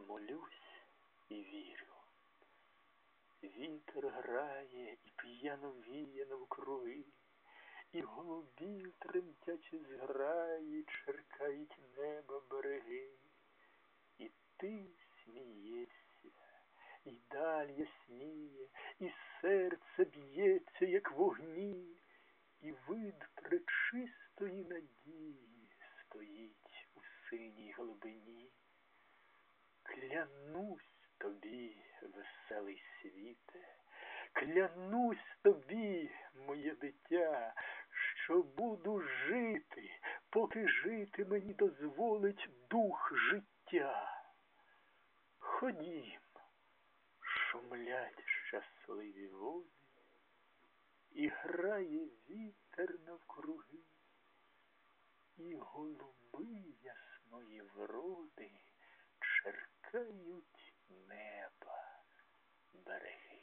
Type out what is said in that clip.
Молюсь і вірю. Вітер грає і п'яно віє навкруги, і голубів тремтячі зграї черкають неба береги. І ти смієшся, і даль ясніє, і серце б'ється, як в огні, і вид пречистої надії стоїть у синій глибині. Клянусь тобі, веселий світе, клянусь тобі, моє дитя, що буду жити, поки жити мені дозволить дух життя. Ходім, шумлять щасливі води, і грає вітер навкруги, і голуби ясної вроди черкають неба береги.